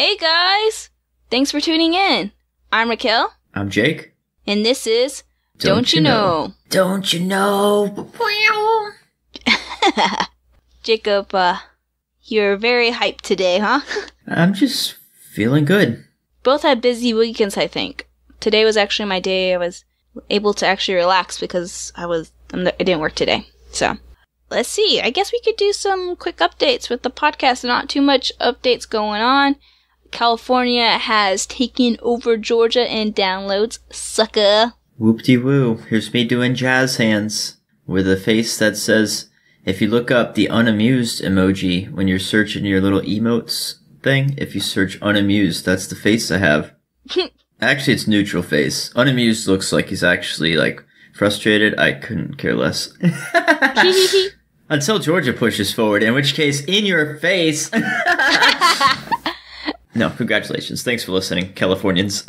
Hey guys! Thanks for tuning in. I'm Raquel. I'm Jake. And this is Don't You Know? Don't You Know? Jacob, you're very hyped today, huh? I'm just feeling good. Both had busy weekends, I think. Today was actually my day. I was able to actually relax because I didn't work today. So, let's see. I guess we could do some quick updates with the podcast. Not too much updates going on. California has taken over Georgia in downloads. Sucker. Whoop-de-woo. Here's me doing jazz hands with a face that says, if you look up the unamused emoji when you're searching your little emotes thing, if you search unamused, that's the face I have. Actually, it's neutral face. Unamused looks like he's actually, like, frustrated. I couldn't care less. Until Georgia pushes forward, in which case, in your face. No, congratulations. Thanks for listening, Californians.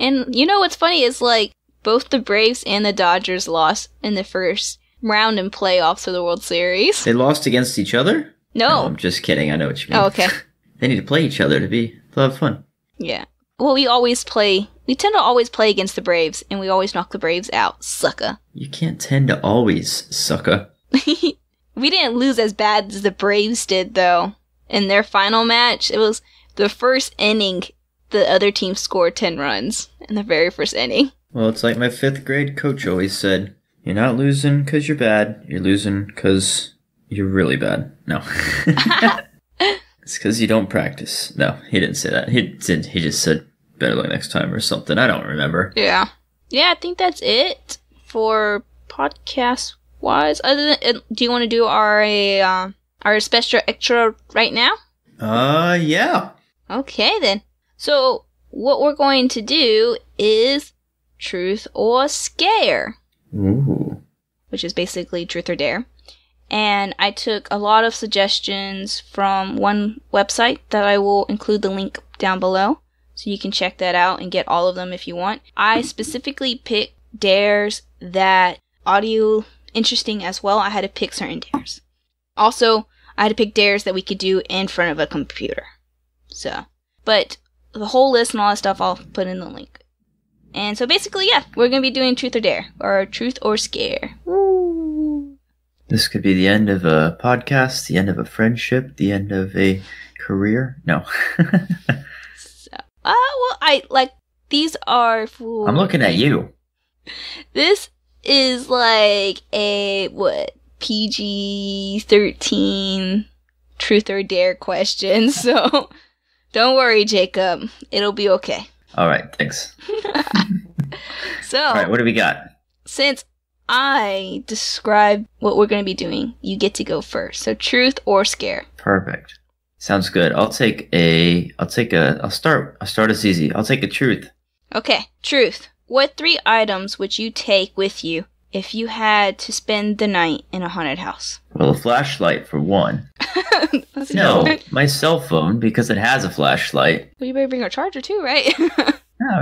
And you know what's funny is, like, both the Braves and the Dodgers lost in the first round in playoffs of the World Series. They lost against each other? No, I'm just kidding. I know what you mean. Oh, okay. They need to play each other to have fun. Yeah. Well, we tend to always play against the Braves, and we always knock the Braves out. Sucker. You can't tend to always, sucker. We didn't lose as bad as the Braves did, though. In their final match, it was the first inning. The other team scored 10 runs in the very first inning. Well, it's like my fifth grade coach always said, you're not losing because you're bad. You're losing because you're really bad. No. It's because you don't practice. No, he didn't say that. He just said, better luck next time or something. I don't remember. Yeah. Yeah, I think that's it for podcast-wise. Other than, do you want to do our special extra right now? Yeah. Okay, then. So, what we're going to do is Truth or Scare. Ooh. Which is basically Truth or Dare. And I took a lot of suggestions from one website that I will include the link down below. So you can check that out and get all of them if you want. I specifically picked dares that audio interesting as well. I had to pick certain dares. Also, I had to pick dares that we could do in front of a computer. So, but the whole list and all that stuff, I'll put in the link. And so basically, yeah, we're going to be doing Truth or Dare, or Truth or Scare. Woo! This could be the end of a podcast, the end of a friendship, the end of a career. No. Well, these are for... I'm looking at you. This is like a, PG-13 truth or dare question, so don't worry, Jacob. It'll be okay. All right, thanks. So... All right, what do we got? Since I described what we're going to be doing, you get to go first. So truth or scare. Perfect. Sounds good. I'll start as easy. I'll take a truth. Okay. Truth. What three items would you take with you if you had to spend the night in a haunted house? Well, a flashlight for one. No, my cell phone because it has a flashlight. Well, you better bring a charger too, right? No,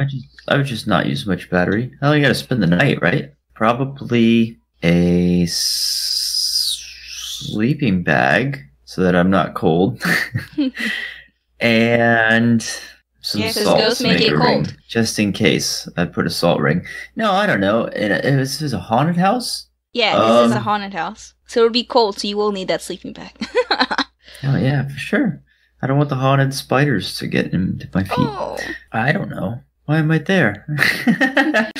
I would just not use much battery. Hell, you gotta spend the night, right? Probably a sleeping bag. So that I'm not cold. And some salt. Those make it cold. Ring, just in case I put a salt ring. No, I don't know. This is a haunted house? Yeah, this is a haunted house. So it'll be cold, so you will need that sleeping bag. Oh, yeah, for sure. I don't want the haunted spiders to get into my feet. Oh. I don't know. Why am I there? You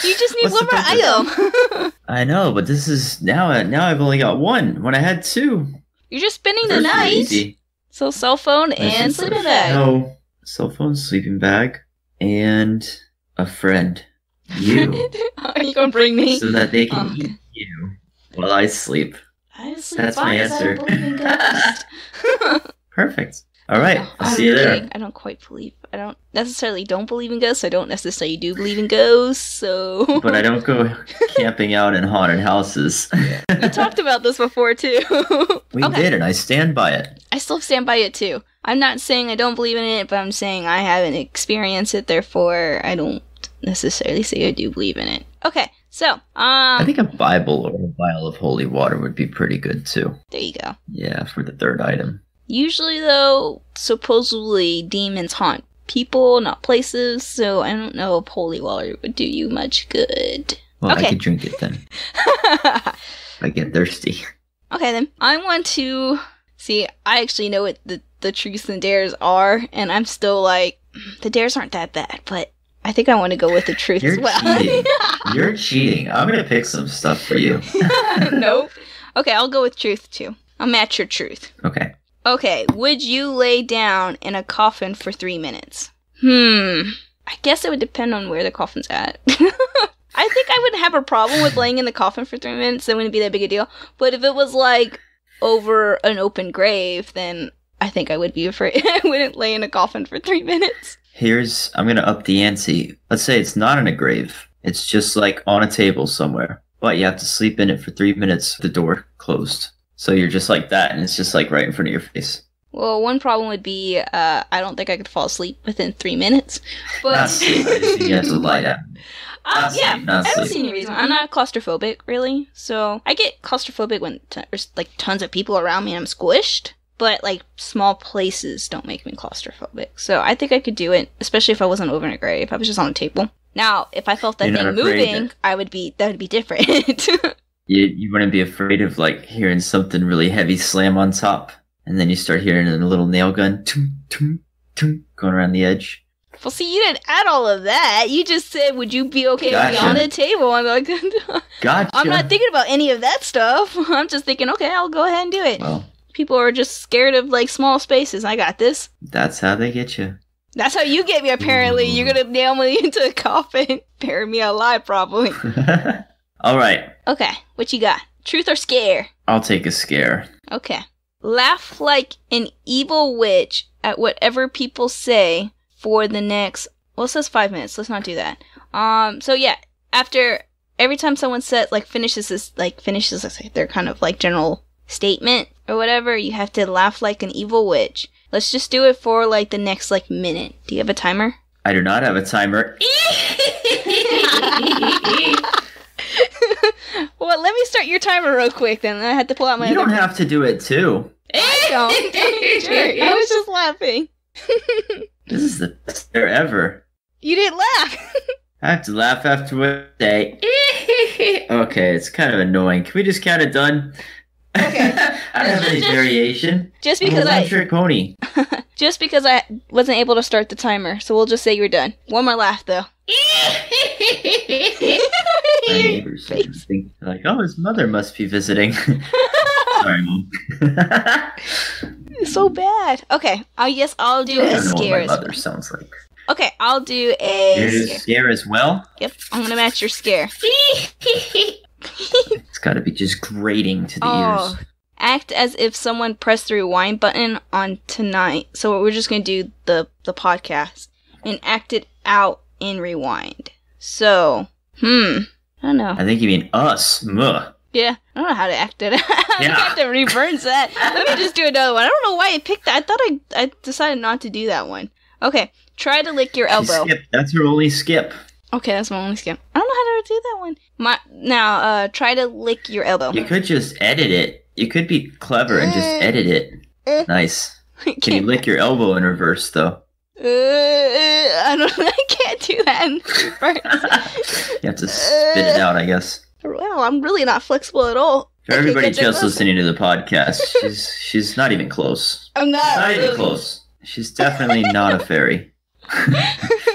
just need one more item. I know, but this is... Now I've only got one when I had two. You're just spending the night. Easy. So cell phone and sleeping bag. No, cell phone, sleeping bag, and a friend. You. Are you gonna bring me? So that they can eat you while I sleep. That's my answer. Perfect. All right. I'll see you there. I don't necessarily don't believe in ghosts. I don't necessarily do believe in ghosts. So. But I don't go camping out in haunted houses. We talked about this before too. We did, and I stand by it. I still stand by it too. I'm not saying I don't believe in it, but I'm saying I haven't experienced it. Therefore, I don't necessarily say I do believe in it. Okay. So, I think a Bible or a vial of holy water would be pretty good too. There you go. Yeah, for the third item. Usually, though, supposedly demons haunt people, not places, so I don't know if holy water would do you much good. Well, okay. I could drink it then. I get thirsty. Okay, then. I want to... See, I actually know what the truths and dares are, and I'm still like, the dares aren't that bad, but I think I want to go with the truth as well. Cheating. You're cheating. I'm going to pick some stuff for you. Nope. Okay, I'll go with truth, too. I'll match your truth. Okay. Okay, would you lay down in a coffin for 3 minutes? I guess it would depend on where the coffin's at. I think I would have a problem with laying in the coffin for 3 minutes. It wouldn't be that big a deal. But if it was, like, over an open grave, then I think I would be afraid. I wouldn't lay in a coffin for 3 minutes. I'm going to up the ante. Let's say it's not in a grave. It's just, like, on a table somewhere. But you have to sleep in it for 3 minutes, the door closed. So you're just like that, and it's just, like, right in front of your face. Well, one problem would be I don't think I could fall asleep within 3 minutes. But not sleep. I just think you have to lie down. I don't see any reason. I'm not claustrophobic, really. So I get claustrophobic when there's, like, tons of people around me and I'm squished. But, like, small places don't make me claustrophobic. So I think I could do it, especially if I wasn't over in a grave. I was just on a table. Now, if I felt that thing moving, that would be different. You wouldn't be afraid of, like, hearing something really heavy slam on top, and then you start hearing a little nail gun, toom, toom, toom, going around the edge. Well, see, you didn't add all of that. You just said, would you be okay with me on the table? I'm like, gotcha. I'm not thinking about any of that stuff. I'm just thinking, okay, I'll go ahead and do it. Well, people are just scared of, like, small spaces. I got this. That's how they get you. That's how you get me, apparently. You're going to nail me into a coffin, bury me alive, probably. All right. Okay, what you got? Truth or scare? I'll take a scare. Okay. Laugh like an evil witch at whatever people say for the next... Well, it says 5 minutes. Let's not do that. So, yeah. After... Every time someone says, like, finishes their kind of, like, general statement or whatever, you have to laugh like an evil witch. Let's just do it for, like, the next, like, minute. Do you have a timer? I do not have a timer. Well, let me start your timer real quick, then. I had to pull out my... You don't have to do it, too. I don't. I was just laughing. This is the best year ever. You didn't laugh. I have to laugh after what day. Okay, it's kind of annoying. Can we just count it done? Okay. I don't have any variation. Just because I wasn't able to start the timer, so we'll just say you're done. One more laugh, though. My neighbors think, like, oh, his mother must be visiting. Sorry, Mom. So bad. Okay. I'll do a scare. I don't know what my mother sounds like. Okay, I'll do a scare as well. Yep, I'm gonna match your scare. It's gotta be just grating to the ears. Act as if someone pressed the rewind button on tonight. So we're just gonna do the podcast and act it out in rewind. So, I don't know. I think you mean us. Muh. Yeah, I don't know how to act it out. I have to reverse that. Let me just do another one. I don't know why I picked that. I thought I decided not to do that one. Okay, try to lick your elbow. Skip. That's your only skip. Okay, that's my only skip. I don't know how to do that one. Try to lick your elbow. You could just edit it. You could be clever and just edit it. Nice. Can you lick your elbow in reverse, though? I can't do that in reverse. You have to spit it out, I guess. Well, I'm really not flexible at all. For everybody just listening to the podcast, she's not even close. I'm not. She's not really even close. She's definitely not a fairy.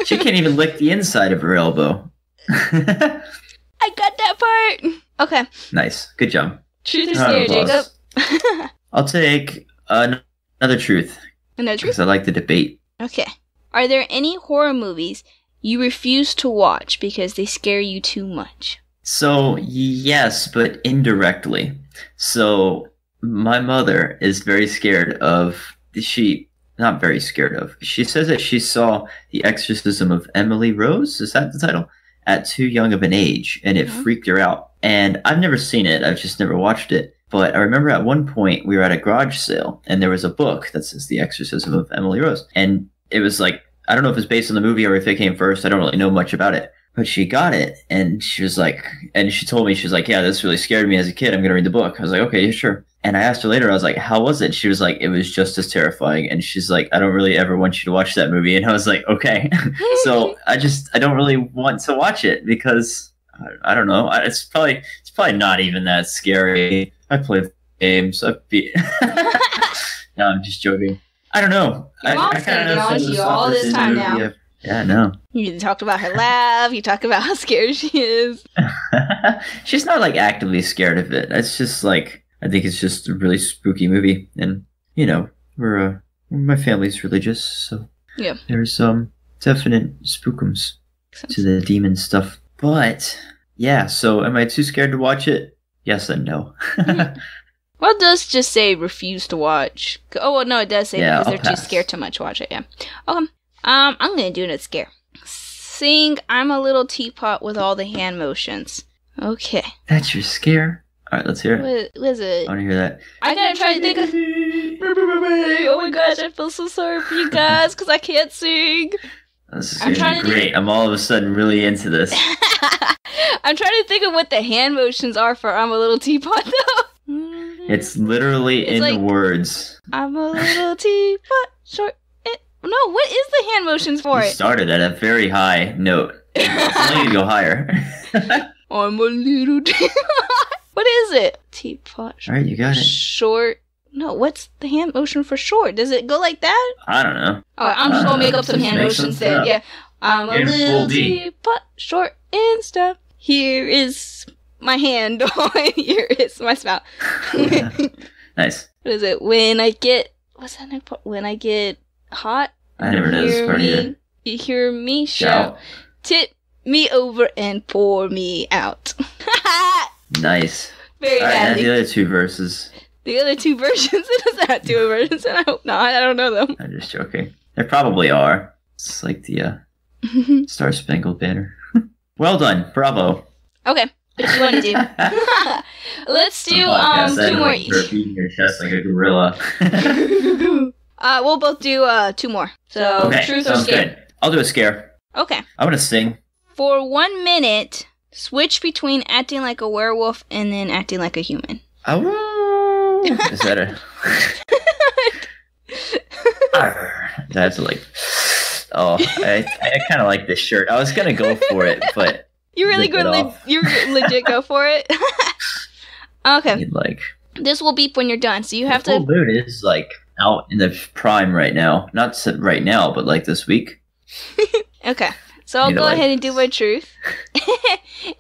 She can't even lick the inside of her elbow. I got that part. Okay. Nice. Good job. Truth or scare, Jacob? I'll take another truth. Another truth? Because I like the debate. Okay. Are there any horror movies you refuse to watch because they scare you too much? So, yes, but indirectly. So, my mother is very scared of... Not very scared of. She says that she saw The Exorcism of Emily Rose, is that the title? At too young of an age, and it freaked her out. And I've never seen it, I've just never watched it. But I remember at one point, we were at a garage sale, and there was a book that says The Exorcism of Emily Rose. And it was like, I don't know if it's based on the movie or if it came first, I don't really know much about it. But she got it, and she was like, and she told me, she was like, yeah, this really scared me as a kid, I'm going to read the book. I was like, okay, sure. And I asked her later, I was like, how was it? She was like, it was just as terrifying. And she's like, I don't really ever want you to watch that movie. And I was like, okay. So I don't really want to watch it because I don't know. It's probably not even that scary. I play games. No, I'm just joking. I don't know. I kind of you all this time now. Movie. Yeah, I know. You talked about her laugh. You talk about how scared she is. She's not like actively scared of it. It's just like, I think it's just a really spooky movie, and you know, my family's religious, so yeah, there's definite spookums to the demon stuff. But yeah, so am I too scared to watch it? Yes and no. Mm-hmm. Well, it does just say refuse to watch. Oh, well, no, it does say because they're too scared to much watch it. Yeah. Okay. I'm gonna do another scare. Sing "I'm a Little Teapot" with all the hand motions. Okay. That's your scare. All right, let's hear it. What is it? I want to hear that. I gotta try to think of... Oh my gosh, I feel so sorry for you guys because I can't sing. This is going to be great. I'm all of a sudden really into this. I'm trying to think of what the hand motions are for "I'm a Little Teapot" though. It's literally in like, words. I'm a little teapot, short... No, what is the hand motions for it? You started at a very high note. I need to go higher. I'm a little teapot. What is it? Teapot. All right, you got it. Short. No, what's the hand motion for short? Does it go like that? I don't know. Oh, I'm just going to make up some hand motions there. Yeah. I'm a little teapot, short and stuff. Here is my hand. Here is my spout. Nice. What is it? When I get... What's that next part? When I get hot. I never know this part either. You hear me shout. Tip me over and pour me out. Nice. Very bad. Right, the other two verses. The other two versions? It does not do a version, and I hope not. I don't know them. I'm just joking. There probably are. It's like the Star Spangled Banner. Well done. Bravo. Okay. What do you want to do? Let's do two more each. You're beating your chest like a gorilla. We'll both do two more. So okay, truth or scare. Good. I'll do a scare. Okay. I want to sing. For 1 minute... Switch between acting like a werewolf and then acting like a human. Oh, is that a... That's like... Oh, I kind of like this shirt. I was going to go for it, but... You really legit go for it? Okay. Need, like, this will beep when you're done, so you have to... The whole dude is like out in the prime right now. Not right now, but like this week. Okay. So I'll go ahead and do my truth.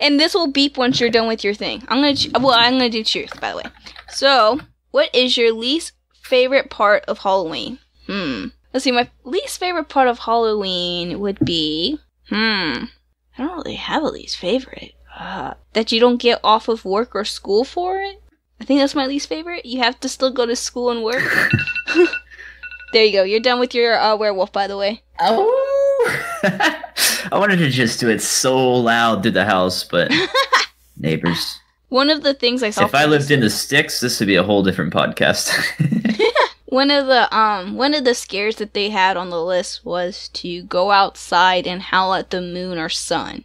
And this will beep once you're done with your thing. I'm going to do truth, by the way. So, what is your least favorite part of Halloween? Let's see, my least favorite part of Halloween would be... I don't really have a least favorite. That you don't get off of work or school for it? I think that's my least favorite. You have to still go to school and work. There you go. You're done with your werewolf, by the way. Oh! I wanted to just do it so loud through the house, but neighbors. One of the things I saw. If I lived in the sticks, this would be a whole different podcast. One of the scares that they had on the list was to go outside and howl at the moon or sun,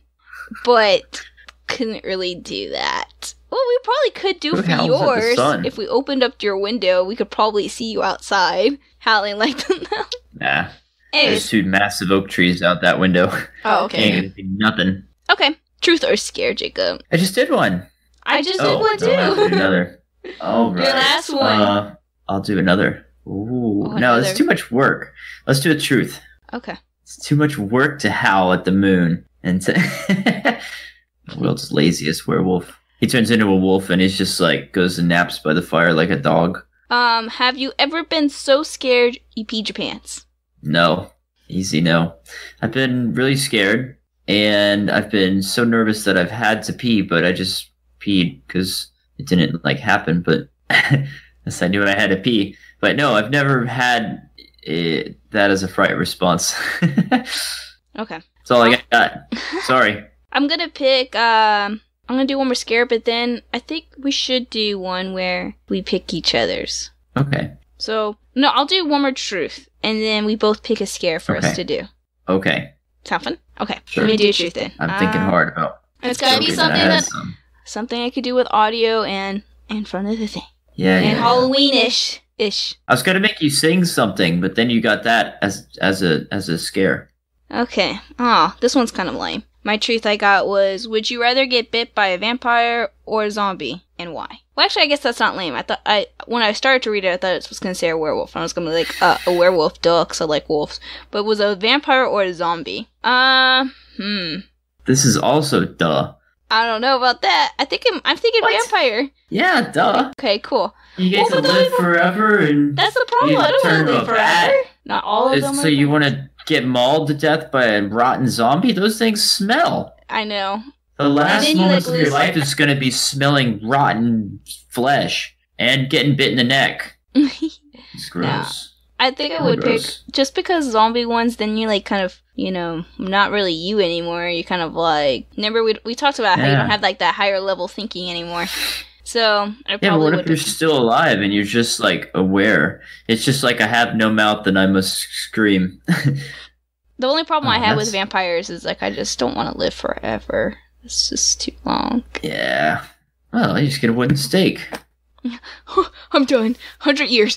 but couldn't really do that. Well, we probably could do for yours if we opened up your window. We could probably see you outside howling like the moon. Nah. There's two massive oak trees out that window. Oh, okay. Ain't nothing. Okay. Truth or scare, Jacob? I just did one. I just did one, too. I'll do another. All right. Your last one. I'll do another. Ooh. Oh, no, it's too much work. Let's do a truth. Okay. It's too much work to howl at the moon. And to the world's laziest werewolf. He turns into a wolf and he's just like, goes and naps by the fire like a dog. Have you ever been so scared you peed your pants? No. Easy no. I've been really scared, and I've been so nervous that I've had to pee, but I just peed because it didn't, like, happen, but I knew I had to pee. But no, I've never had that as a fright response. Okay. That's all I got. Sorry. I'm going to pick, I'm going to do one more scare, but then I think we should do one where we pick each other's. Okay. So, no, I'll do one more truth, and then we both pick a scare for us to do. Okay. Sound fun? Okay. Sure. Let me do a truth then. I'm thinking hard about it. It's gotta be something I could do with audio and in front of the thing. Yeah, and yeah, Halloweenish ish. I was gonna make you sing something, but then you got that as a scare. Okay. Ah, this one's kind of lame. My truth I got was, would you rather get bit by a vampire or a zombie, and why? Well, actually, I guess that's not lame. When I started to read it, I thought it was going to say a werewolf. And I was going to be like, a werewolf, duh, because I like wolves. But it was a vampire or a zombie? This is also duh. I don't know about that. I'm thinking what? Vampire. Yeah, duh. Okay, cool. You get to live forever and... That's the problem. I don't want to live forever. Not all of them. So you want to... get mauled to death by a rotten zombie? Those things smell. I know. The last moments of your life is going to be smelling rotten flesh and getting bit in the neck. It's gross. No, I think I would pick, just because zombie ones, then you like kind of, you know, not really you anymore. You kind of like, remember we talked about how you don't have like that higher level thinking anymore. So I probably but what if you're still alive and you're just like aware? It's just like I have no mouth and I must scream. The only problem I have with vampires is like I just don't want to live forever. It's just too long. Yeah. Well, I just get a wooden stake. I'm done. 100 years.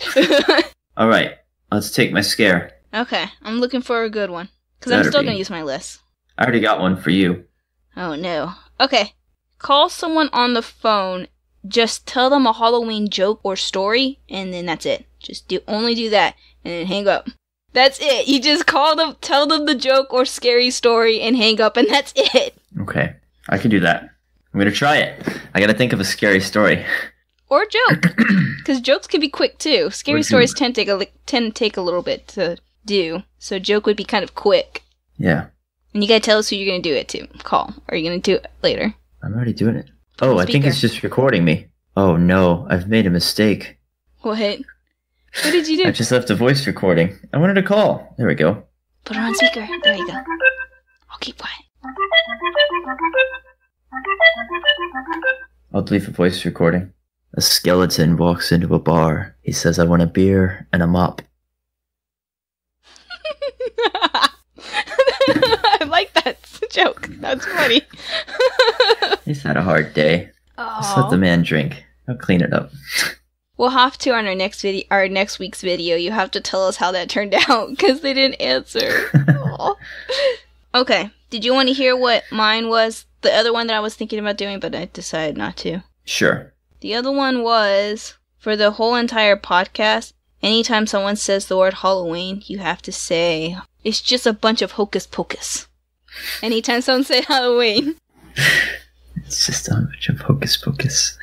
All right. Let's take my scare. Okay. I'm looking for a good one because I'm still gonna use my list. I already got one for you. Oh no. Okay. Call someone on the phone. Just tell them a Halloween joke or story, and then that's it. Just do that, and then hang up. That's it. You just call them, tell them the joke or scary story, and hang up, and that's it. Okay, I can do that. I'm gonna try it. I gotta think of a scary story or a joke, because jokes can be quick too. Scary stories tend to take a little bit to do, so joke would be kind of quick. Yeah. And you gotta tell us who you're gonna do it to. Call. Or are you gonna do it later? I'm already doing it. Oh, speaker. I think it's just recording me. Oh no, I've made a mistake. What? What did you do? I just left a voice recording. I wanted to call. There we go. Put her on speaker. There you go. I'll keep quiet. I'll leave a voice recording. A skeleton walks into a bar. He says, I want a beer and a mop. I like that joke. That's funny. He's had a hard day. Aww. Just let the man drink. I'll clean it up. We'll have to on our next week's video. You have to tell us how that turned out because they didn't answer. Okay. Did you want to hear what mine was? The other one that I was thinking about doing, but I decided not to. Sure. The other one was for the whole entire podcast. Anytime someone says the word Halloween, you have to say it's just a bunch of hocus pocus. Anytime someone says Halloween. It's just a bunch of hocus pocus.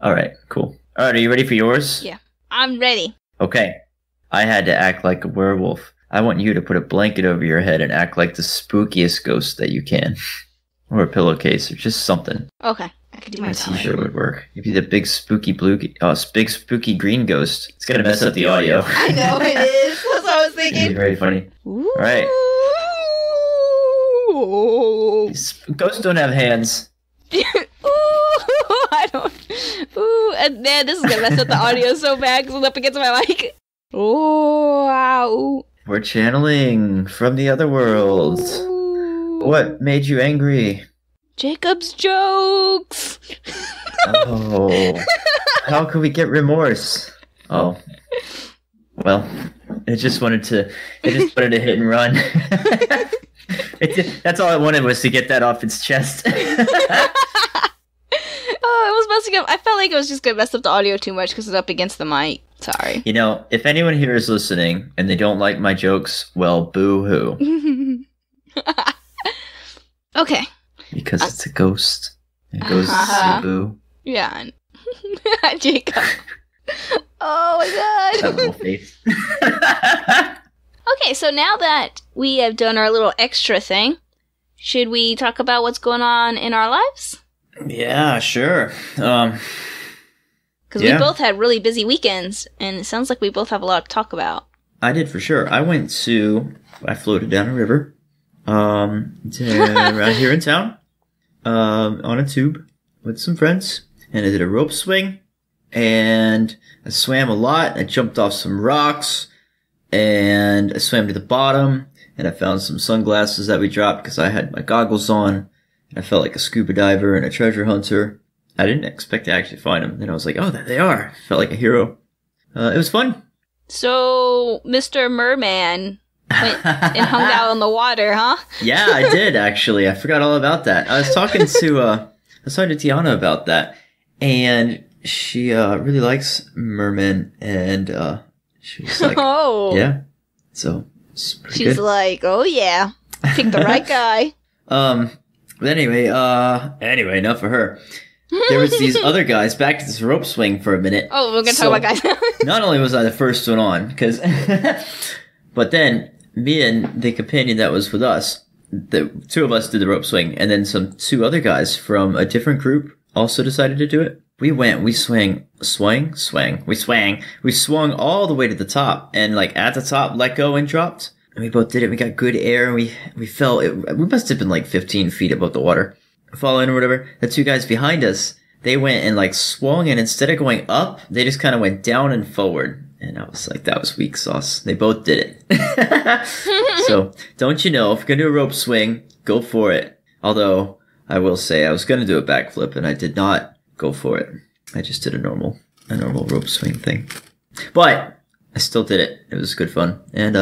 All right, cool. All right, are you ready for yours? Yeah, I'm ready. Okay. I had to act like a werewolf. I want you to put a blanket over your head and act like the spookiest ghost that you can. Or a pillowcase or just something. Okay, I could do my t-shirt would work. You'd be the big spooky big spooky green ghost. It's going to mess up the audio. I know it is. That's what I was thinking. It'd be very funny. Ooh. All right. Ghosts don't have hands. Ooh, I don't. Ooh, and man, this is gonna mess up the audio so bad because I'm up against my mic. Ooh, wow. We're channeling from the other world. Ooh. What made you angry? Jacob's jokes. Oh, how can we get remorse? Oh, well, it just wanted to hit and run. That's all I wanted was to get that off its chest. Oh, it was messing up. I felt like it was just going to mess up the audio too much because it's up against the mic. Sorry. You know, if anyone here is listening and they don't like my jokes, well, boo-hoo. Okay. Because it's a ghost. It goes to see boo. Yeah. Jacob. Oh, my God. That little face. Okay, so now that we have done our little extra thing, should we talk about what's going on in our lives? Yeah, sure. Because we both had really busy weekends, and it sounds like we both have a lot to talk about. I did for sure. I floated down a river around here in town on a tube with some friends, and I did a rope swing, and I swam a lot, I jumped off some rocks. And I swam to the bottom, and I found some sunglasses that we dropped because I had my goggles on, and I felt like a scuba diver and a treasure hunter. I didn't expect to actually find them. Then I was like, oh, there they are. Felt like a hero. It was fun. So Mr. Merman went and hung out in the water, huh? Yeah, I did, actually. I forgot all about that. I was talking to Tiana about that, and she really likes mermen, and she was like, oh. Yeah. So it's pretty good. She's like, oh, yeah. Pick the right guy. But anyway, enough for her. There was these other guys. Back to this rope swing for a minute. Oh, we're going to talk about guys. Not only was I the first one on, because... but then me and the companion that was with us, the two of us did the rope swing, and then two other guys from a different group also decided to do it. We went, we swang. We swung all the way to the top, and like at the top, let go and dropped. And we both did it. We got good air, and we fell. We must have been like 15 feet above the water. Falling or whatever. The two guys behind us, they went and like swung, and instead of going up, they just kind of went down and forward. And I was like, that was weak sauce. They both did it. So, don't you know, if you're going to do a rope swing, go for it. Although, I will say, I was going to do a backflip, and I did not go for it. I just did a normal rope swing thing. But, I still did it. It was good fun. And,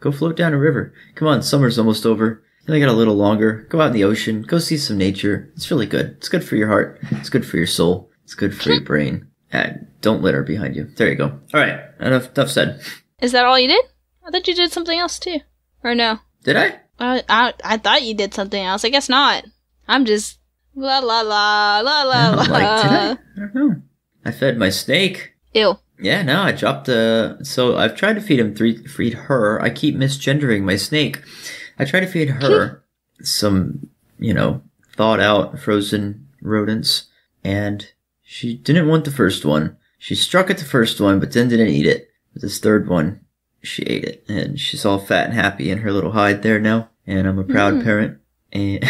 go float down a river. Come on, summer's almost over. You only got a little longer. Go out in the ocean. Go see some nature. It's really good. It's good for your heart. It's good for your soul. It's good for your brain. And don't litter behind you. There you go. All right. Enough said. Is that all you did? I thought you did something else too. Or no? Did I? I thought you did something else. I guess not. I'm just la la la la la la. Like, did I? I don't know. I fed my snake. Ew. Yeah. No, I dropped So I've tried to feed him feed her. I keep misgendering my snake. I tried to feed her some, thawed out frozen rodents, and she didn't want the first one. She struck at the first one, but then didn't eat it. But this third one, she ate it, and she's all fat and happy in her little hide there now, and I'm a proud parent. And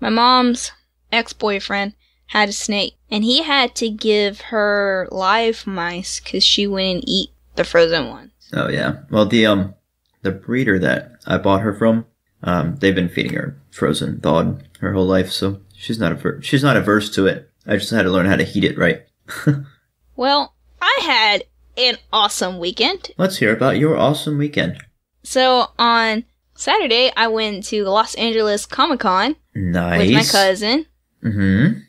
my mom's ex-boyfriend had a snake, and he had to give her live mice because she wouldn't eat the frozen one. Oh, yeah. Well, the breeder that I bought her from, they've been feeding her frozen thawed her whole life, so she's not averse to it. I just had to learn how to heat it right. Well, I had an awesome weekend. Let's hear about your awesome weekend. So, on Saturday, I went to Los Angeles Comic Con. Nice. With my cousin. Mm-hmm.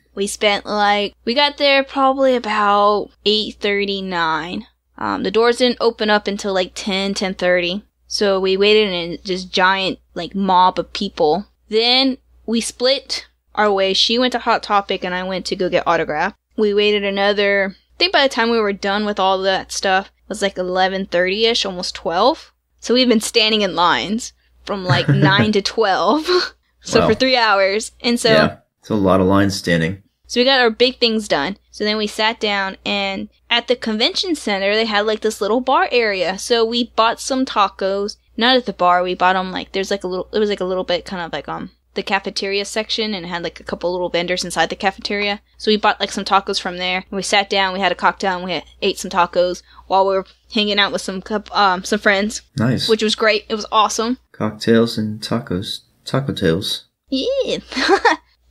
We got there probably about 8:39. The doors didn't open up until like 10:30. So we waited in this giant, mob of people. Then we split our way. She went to Hot Topic and I went to go get autograph. We waited another, I think by the time we were done with all that stuff, it was like 11:30-ish, almost 12. So we've been standing in lines from like 9 to 12. So wow. For 3 hours. And so... yeah, it's a lot of lines standing. So we got our big things done. So then we sat down, and at the convention center, they had this little bar area. So we bought some tacos. Not at the bar. We bought them the cafeteria section, and it had a couple little vendors inside the cafeteria. So we bought some tacos from there. And we sat down, we had a cocktail, and we ate some tacos while we were hanging out with some friends. Nice. Which was great. It was awesome. Cocktails and tacos. Taco tails. Yeah.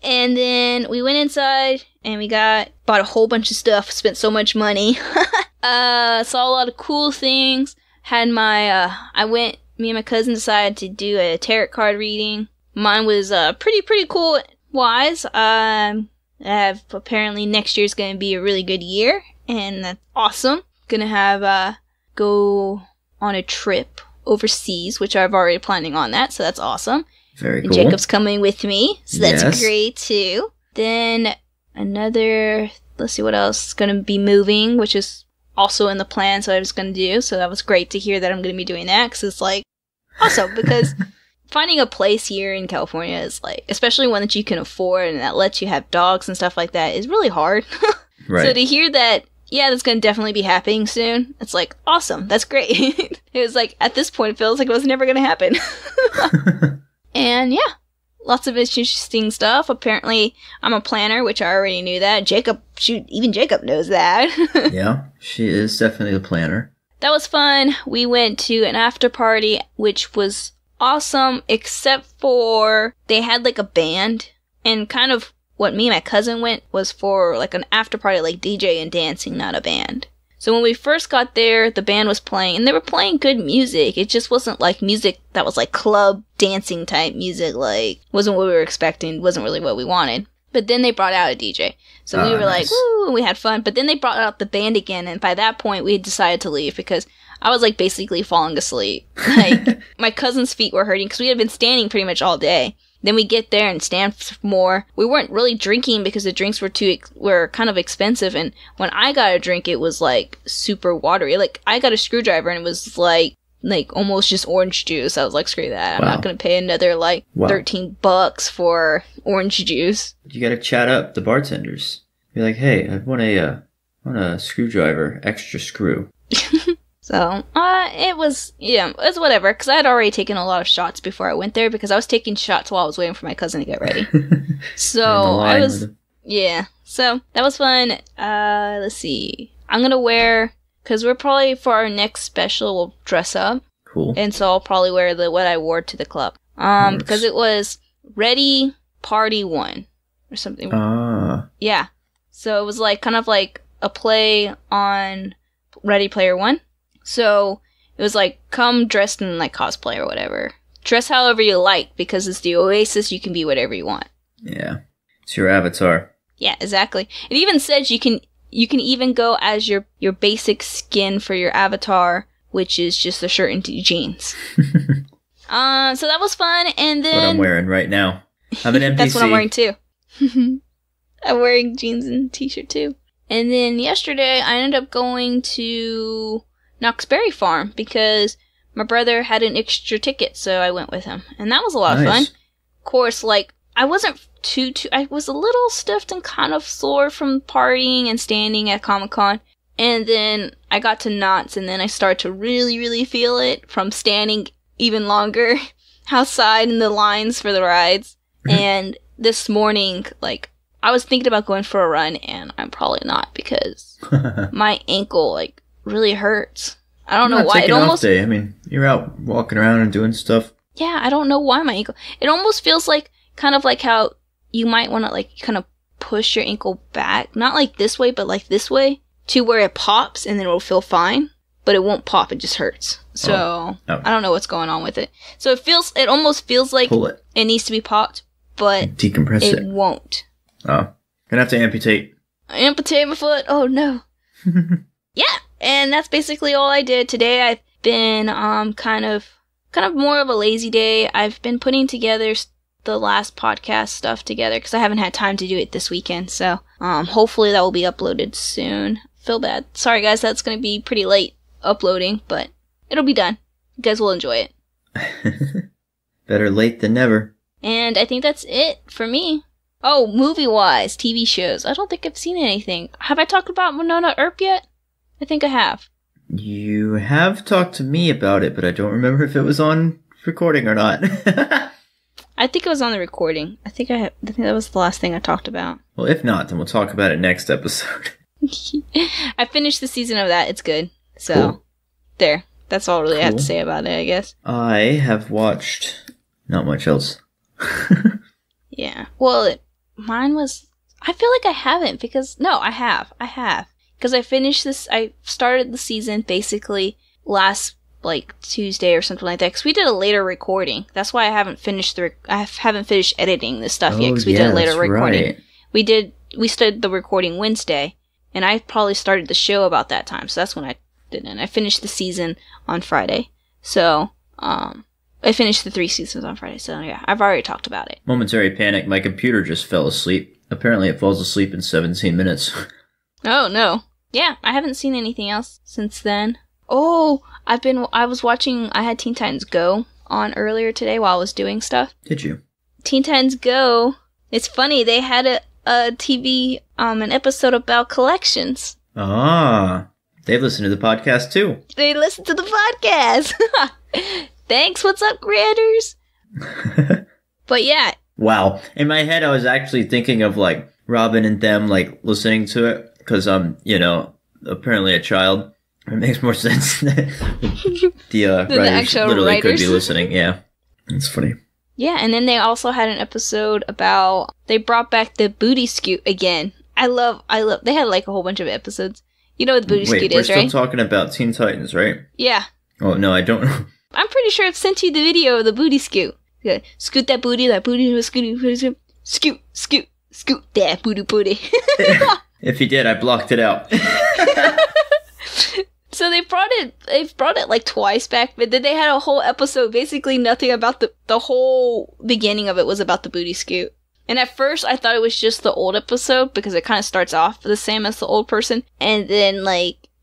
And then we went inside and we bought a whole bunch of stuff, spent so much money. Saw a lot of cool things. Me and my cousin decided to do a tarot card reading. Mine was pretty cool wise. Apparently next year's going to be a really good year, and that's awesome. Going to have go on a trip overseas, which I've already planning on that, so that's awesome. Very cool. And Jacob's coming with me, so that's great too. Then let's see what else is going to be moving, which is also in the plan, so I was going to do. So that was great to hear that I'm going to be doing that, because it's awesome, because finding a place here in California is especially one that you can afford and that lets you have dogs and stuff like that is really hard. Right. So to hear that, yeah, that's going to definitely be happening soon. It's awesome. That's great. It was at this point, it feels like it was never going to happen. And, yeah, lots of interesting stuff. Apparently, I'm a planner, which I already knew that. Even Jacob knows that. Yeah, she is definitely a planner. That was fun. We went to an after party, which was awesome, except for they had, a band. And kind of what me and my cousin went was for like an after party, like DJ and dancing, not a band. So when we first got there, the band was playing, and they were playing good music. It just wasn't like music that was like club dancing type music, like wasn't what we were expecting, wasn't really what we wanted. But then they brought out a DJ. So we were nice. Like, woo, we had fun. But then they brought out the band again, and by that point, we had decided to leave because I was, like, basically falling asleep. Like, my cousin's feet were hurting because we had been standing pretty much all day. Then we get there and stand more. We weren't really drinking because the drinks were kind of expensive. And when I got a drink, it was, like, super watery. Like, I got a screwdriver, and it was, like almost just orange juice. I was like, screw that. I'm not going to pay another, like, $13 for orange juice. You got to chat up the bartenders. You're like, hey, I want a screwdriver, extra screw. So, it was whatever, because I had already taken a lot of shots before I went there, because I was taking shots while I was waiting for my cousin to get ready. So, so that was fun. Let's see. I'm going to wear... Because we're probably, for our next special, we'll dress up. Cool. And so I'll probably wear what I wore to the club. Nice. Because it was Ready Party One or something. Yeah. So it was like kind of like a play on Ready Player One. So it was like, come dressed in like cosplay or whatever. Dress however you like, because it's the Oasis, you can be whatever you want. Yeah. It's your avatar. Yeah, exactly. It even says you can even go as your basic skin for your avatar, which is just a shirt and jeans. So that was fun. And then... That's what I'm wearing right now. I'm an NPC. That's what I'm wearing too. I'm wearing jeans and t-shirt too. And then yesterday, I ended up going to Knott's Berry Farm because my brother had an extra ticket, so I went with him. And that was a lot of fun. Of course, like, I wasn't... I was a little stiffed and kind of sore from partying and standing at Comic-Con. And then I got to Knott's, and then I started to really, really feel it from standing even longer outside in the lines for the rides. And this morning, like, I was thinking about going for a run, and I'm probably not because my ankle, like, really hurts. I don't know why. It almost... Day. I mean, you're out walking around and doing stuff. Yeah, I don't know why my ankle... It almost feels like, kind of like how... You might want to, like, kind of push your ankle back. Not, like, this way, but, like, this way. To where it pops, and then it'll feel fine. But it won't pop. It just hurts. So, I don't know what's going on with it. So, it almost feels like it needs to be popped, but decompress it won't. Oh. Gonna have to amputate. Amputate my foot? Oh, no. Yeah. And that's basically all I did. Today, I've been kind of more of a lazy day. I've been putting together the last podcast stuff together because I haven't had time to do it this weekend. So hopefully that will be uploaded soon. Feel bad. Sorry, guys. That's going to be pretty late uploading, but it'll be done. You guys will enjoy it. Better late than never. And I think that's it for me. Oh, movie-wise, TV shows. I don't think I've seen anything. Have I talked about Wynonna Earp yet? I think I have. You have talked to me about it, but I don't remember if it was on recording or not. I think it was on the recording. I think that was the last thing I talked about. Well, if not, then we'll talk about it next episode. I finished the season of that. It's good. So, cool. There. That's all I have to say about it, I guess. I have watched not much else. Yeah. Well, mine was... I feel like I haven't because... No, I have. Because I finished this... I started the season basically last... like Tuesday or something like that, because we did a later recording. That's why I haven't finished I haven't finished editing this stuff yet, because we did a later recording. Right. We started the recording Wednesday, and I probably started the show about that time, so that's when I did it. And I finished the season on Friday, so I finished the 3 seasons on Friday. So yeah, I've already talked about it. Momentary panic. My computer just fell asleep. Apparently, it falls asleep in 17 minutes. Oh no! Yeah, I haven't seen anything else since then. Oh, I had Teen Titans Go on earlier today while I was doing stuff. Did you? Teen Titans Go. It's funny. They had a TV, an episode about collections. Ah, they listened to the podcast too. They listened to the podcast. Thanks. What's up, creators? But yeah. Wow. In my head, I was actually thinking of like Robin and them like listening to it because I'm, apparently a child. It makes more sense that the writers literally could be listening. Yeah. It's funny. Yeah, and then they also had an episode about, they brought back the booty scoot again. I love, they had like a whole bunch of episodes. You know what the booty scoot is, right? We're still talking about Teen Titans, right? Yeah. Oh, no, I don't know. I'm pretty sure I've sent you the video of the booty scoot. Yeah. Scoot that booty, scoot, scoot, scoot, scoot that booty, booty. If you did, I blocked it out. So they've brought it like twice back, but then they had a whole episode, basically nothing about the whole beginning of it was about the booty scoot. And at first I thought it was just the old episode because it kind of starts off the same as the old person. And then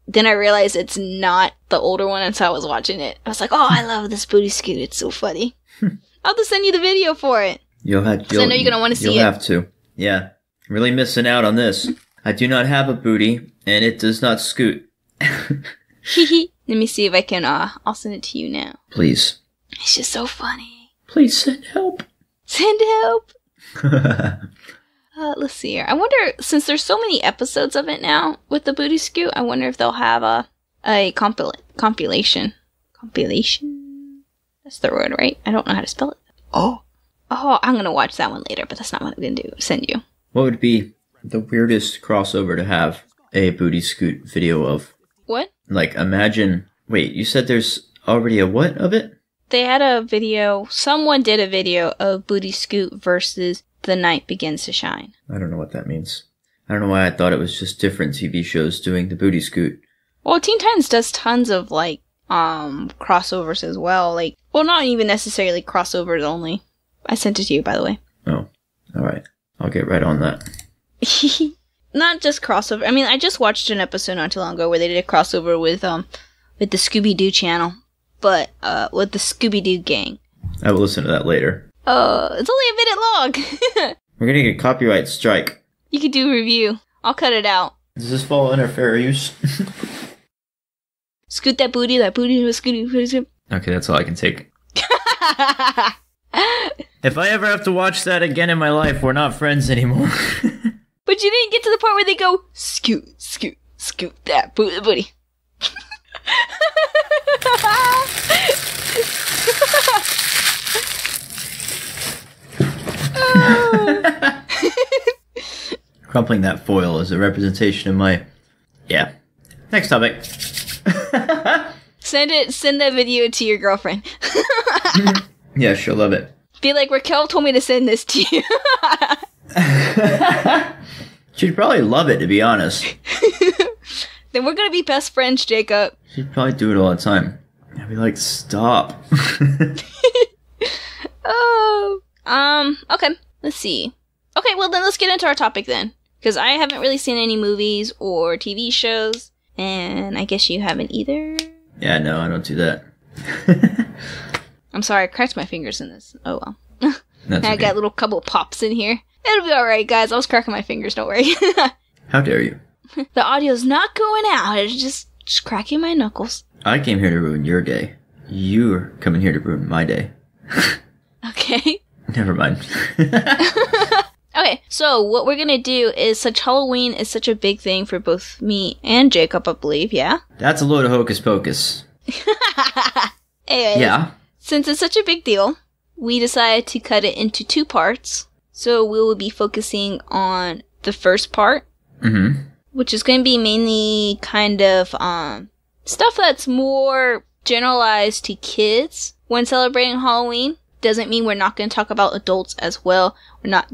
then I realized it's not the older one, and so I was watching it. I was like, oh, I love this booty scoot. It's so funny. I'll have to send you the video for it. I know you're going to want to see it. You'll have to. Yeah. I'm really missing out on this. I do not have a booty, and it does not scoot. Let me see if I can, I'll send it to you now. Please. It's just so funny. Please send help. Send help. Let's see here. I wonder, since there's so many episodes of it now with the booty scoot, I wonder if they'll have a compilation. Compilation? That's the word, right? I don't know how to spell it. Oh, I'm going to watch that one later, but that's not what I'm going to do. Send you. What would be the weirdest crossover to have a booty scoot video of? What? Like, imagine... Wait, you said there's already a what of it? They had a video... Someone did a video of Booty Scoot versus The Night Begins to Shine. I don't know what that means. I don't know why I thought it was just different TV shows doing the Booty Scoot. Well, Teen Titans does tons of, crossovers as well. Not even necessarily crossovers only. I sent it to you, by the way. Oh, all right. I'll get right on that. Not just crossover. I mean, I just watched an episode not too long ago where they did a crossover with the Scooby-Doo channel, but with the Scooby-Doo gang. I will listen to that later. It's only a minute long. We're gonna get a copyright strike. You could do a review. I'll cut it out. Does this fall under fair use? Scoot that booty, scooty. Okay, that's all I can take. If I ever have to watch that again in my life, we're not friends anymore. But you didn't get to the part where they go, scoot, scoot, scoot that booty. Oh. Crumpling that foil is a representation of my... Yeah. Next topic. Send that video to your girlfriend. Yeah, she'll love it. Be like, Raquel told me to send this to you. She'd probably love it, to be honest. Then we're gonna be best friends, Jacob. She'd probably do it all the time. I'd be like, stop. Oh. Okay. Let's see. Okay, well then let's get into our topic then. Because I haven't really seen any movies or TV shows. And I guess you haven't either. Yeah, no, I don't do that. I'm sorry, I cracked my fingers in this. Oh well. I got little couple pops in here. It'll be alright, guys. I was cracking my fingers, don't worry. How dare you? The audio's not going out. It's just cracking my knuckles. I came here to ruin your day. You're coming here to ruin my day. Okay. Never mind. Okay, so what we're going to do is, such Halloween is such a big thing for both me and Jacob, I believe, yeah? That's a load of hocus pocus. Anyways, yeah. Since it's such a big deal, we decided to cut it into two parts. So we will be focusing on the first part, mm-hmm. which is going to be mainly kind of stuff that's more generalized to kids when celebrating Halloween. Doesn't mean we're not going to talk about adults as well.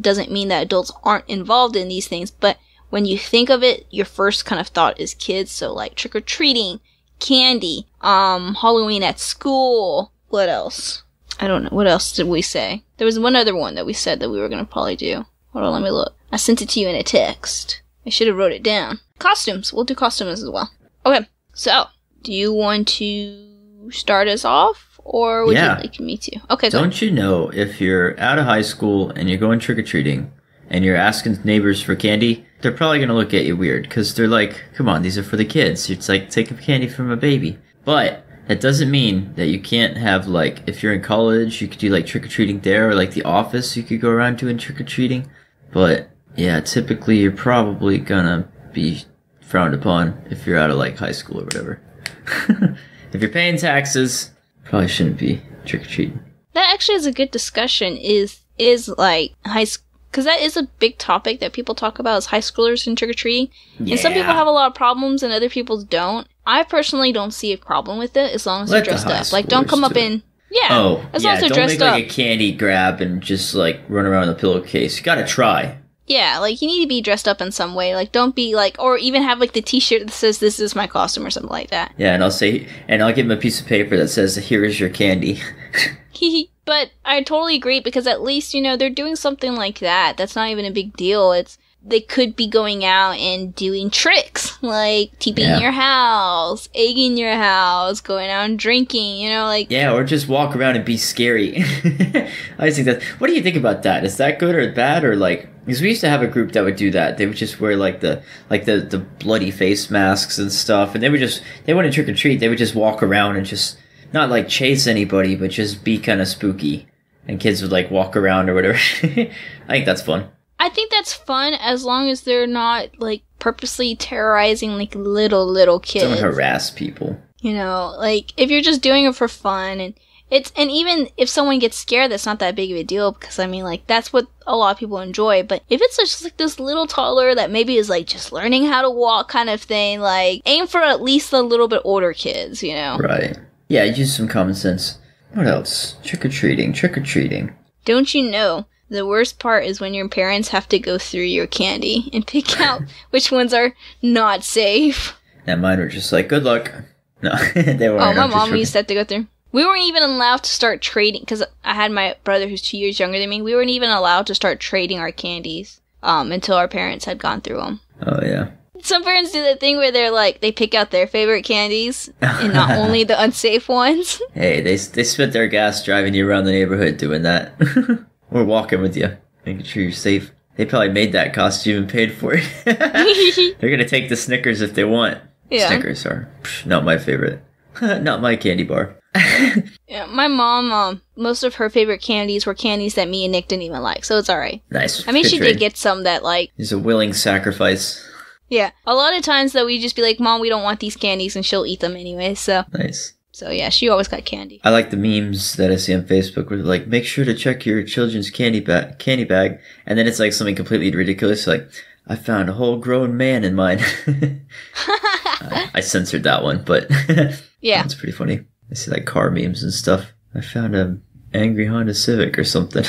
Doesn't mean that adults aren't involved in these things. But when you think of it, your first kind of thought is kids. So like trick-or-treating, candy, Halloween at school. What else? I don't know. What else did we say? There was one other one that we said that we were going to probably do. Hold on, let me look. I sent it to you in a text. I should have wrote it down. Costumes. We'll do costumes as well. Okay. So, do you want to start us off? Or would you like me to? Okay, go ahead. Don't you know if you're out of high school and you're going trick-or-treating and you're asking neighbors for candy, they're probably going to look at you weird because they're like, come on, these are for the kids. It's like, take candy from a baby. But... that doesn't mean that you can't have, if you're in college, you could do, trick-or-treating there, or, the office you could go around doing trick-or-treating. But, yeah, typically you're probably gonna be frowned upon if you're out of, high school or whatever. If you're paying taxes, probably shouldn't be trick-or-treating. That actually is a good discussion, is like high school. Because that is a big topic that people talk about, is high schoolers in trick-or-treating. Yeah. And some people have a lot of problems and other people don't. I personally don't see a problem with it as long as they're dressed up. Like, don't come up in... Yeah, oh, as long as they're dressed up. Don't make like a candy grab and just like run around the pillowcase. You gotta try. Yeah, like you need to be dressed up in some way. Like, don't be like, or even have like the T-shirt that says "This is my costume" or something like that. Yeah, and I'll give him a piece of paper that says "Here is your candy." But I totally agree, because at least, you know, they're doing something like that. That's not even a big deal. It's, they could be going out and doing tricks, like TPing your house, egging your house, going out and drinking, you know, like... Yeah, or just walk around and be scary. I just think that... What do you think about that? Is that good or bad, or like... Because we used to have a group that would do that. They would just wear like the bloody face masks and stuff, and they wouldn't trick or treat. They would just walk around and just... Not like chase anybody, but just be kind of spooky. And kids would like walk around or whatever. I think that's fun. I think that's fun as long as they're not like purposely terrorizing like little kids. Don't harass people. You know, like if you're just doing it for fun, and even if someone gets scared, that's not that big of a deal, because I mean like that's what a lot of people enjoy. But if it's just like this little toddler that maybe is like just learning how to walk kind of thing, like aim for at least the little bit older kids, you know? Right. Yeah, use some common sense. What else? Trick-or-treating. Don't you know, the worst part is when your parents have to go through your candy and pick out which ones are not safe. And mine were just like, good luck. No, they weren't. Oh, my mom used to have to go through. We weren't even allowed to start trading, because I had my brother who's 2 years younger than me. We weren't even allowed to start trading our candies until our parents had gone through them. Oh, yeah. Some parents do that thing where they're like, they pick out their favorite candies, and not only the unsafe ones. Hey, they spent their gas driving you around the neighborhood doing that. Or walking with you, making sure you're safe. They probably made that costume and paid for it. They're going to take the Snickers if they want. Yeah. Snickers are not my favorite. Not my candy bar. Yeah, my mom, most of her favorite candies were candies that me and Nick didn't even like, so it's alright. Nice. I mean, she did get some that, like... It's a willing sacrifice. Yeah, a lot of times though we just be like, Mom, we don't want these candies, and she'll eat them anyway, so. Nice. So yeah, she always got candy. I like the memes that I see on Facebook where they're like, make sure to check your children's candy bag, and then it's like something completely ridiculous, like, I found a whole grown man in mine. I censored that one, but yeah, it's pretty funny. I see like car memes and stuff. I found an angry Honda Civic or something.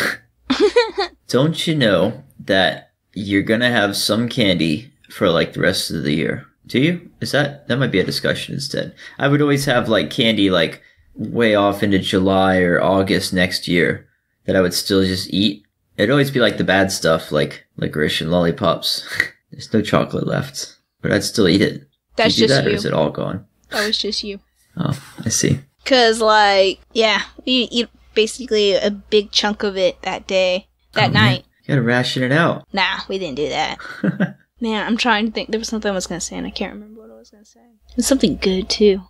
Don't you know that you're gonna have some candy for like the rest of the year? Do you? Is that might be a discussion instead. I would always have like candy like way off into July or August next year that I would still just eat. It'd always be like the bad stuff, like licorice and lollipops. There's no chocolate left, but I'd still eat it. That's just you. Or is it all gone? That was just you. Oh, I see. Cause like, yeah, you eat basically a big chunk of it that night. You gotta ration it out. Nah, we didn't do that. Man, I'm trying to think. There was something I was going to say, and I can't remember what I was going to say. It was something good, too.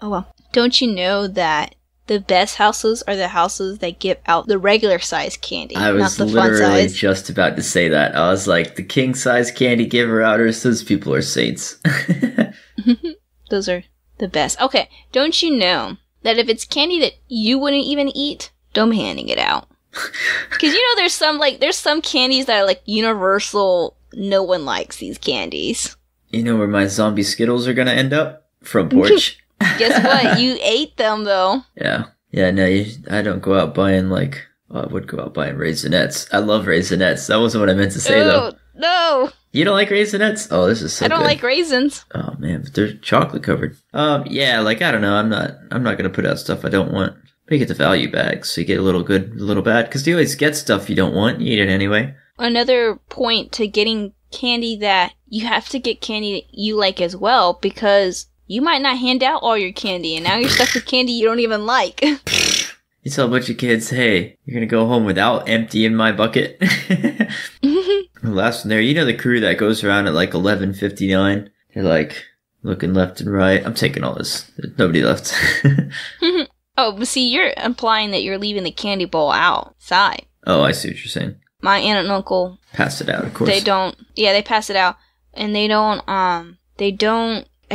Oh, well. Don't you know that the best houses are the houses that give out the regular-size candy, not the fun size? I was literally just about to say that. I was like, the king-size candy giver-outers, those people are saints. Those are the best. Okay, don't you know that if it's candy that you wouldn't even eat, don't be handing it out? Because, you know, there's some candies that are, like, universal... No one likes these candies. You know where my zombie Skittles are going to end up? Front porch. Guess what? You ate them, though. Yeah. Yeah, no, I don't go out buying, like... Well, I would go out buying Raisinets. I love Raisinets. That wasn't what I meant to say, though. No! You don't like Raisinets? Oh, this is so good. I don't like raisins. Oh, man, but they're chocolate-covered. Yeah, like, I don't know. I'm not going to put out stuff I don't want. But you get the value bags, so you get a little good, a little bad. Because you always get stuff you don't want. You eat it anyway. Another point to getting candy that you have to get candy that you like as well, because you might not hand out all your candy, and now you're stuck with candy you don't even like. You tell a bunch of kids, hey, you're going to go home without emptying my bucket. Last one there, you know the crew that goes around at like 11:59? They're like looking left and right. I'm taking all this. There's nobody left. Oh, but see, you're implying that you're leaving the candy bowl outside. Oh, I see what you're saying. My aunt and uncle pass it out, of course. They pass it out. And I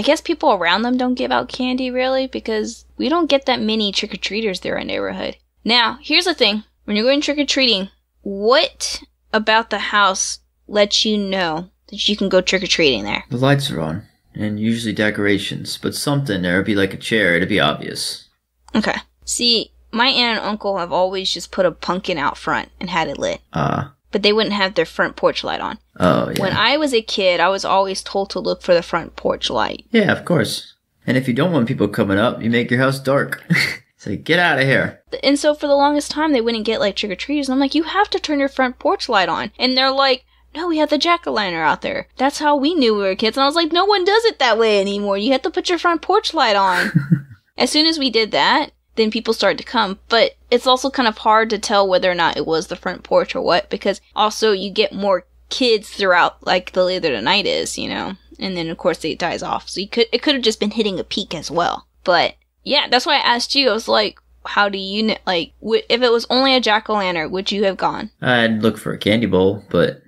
guess people around them don't give out candy really, because we don't get that many trick-or-treaters there in our neighborhood. Now, here's the thing. When you're going trick-or-treating, what about the house lets you know that you can go trick-or-treating there? The lights are on, and usually decorations, but something there would be like a chair. It'd be obvious. Okay. See, my aunt and uncle have always just put a pumpkin out front and had it lit. But they wouldn't have their front porch light on. Oh, yeah. When I was a kid, I was always told to look for the front porch light. Yeah, of course. And if you don't want people coming up, you make your house dark. It's like, get out of here. And so for the longest time, they wouldn't get, like, trick-or-treaters. And I'm like, you have to turn your front porch light on. And they're like, no, we have the jack-o'-lantern out there. That's how we knew we were kids. And I was like, no one does it that way anymore. You have to put your front porch light on. As soon as we did that, then people started to come. But it's also kind of hard to tell whether or not it was the front porch or what. Because also you get more kids throughout, like, the later the night is, you know. And then, of course, it dies off. So it could have just been hitting a peak as well. But yeah, that's why I asked you. I was like, how do you know? Like, if it was only a jack-o'-lantern, would you have gone? I'd look for a candy bowl, but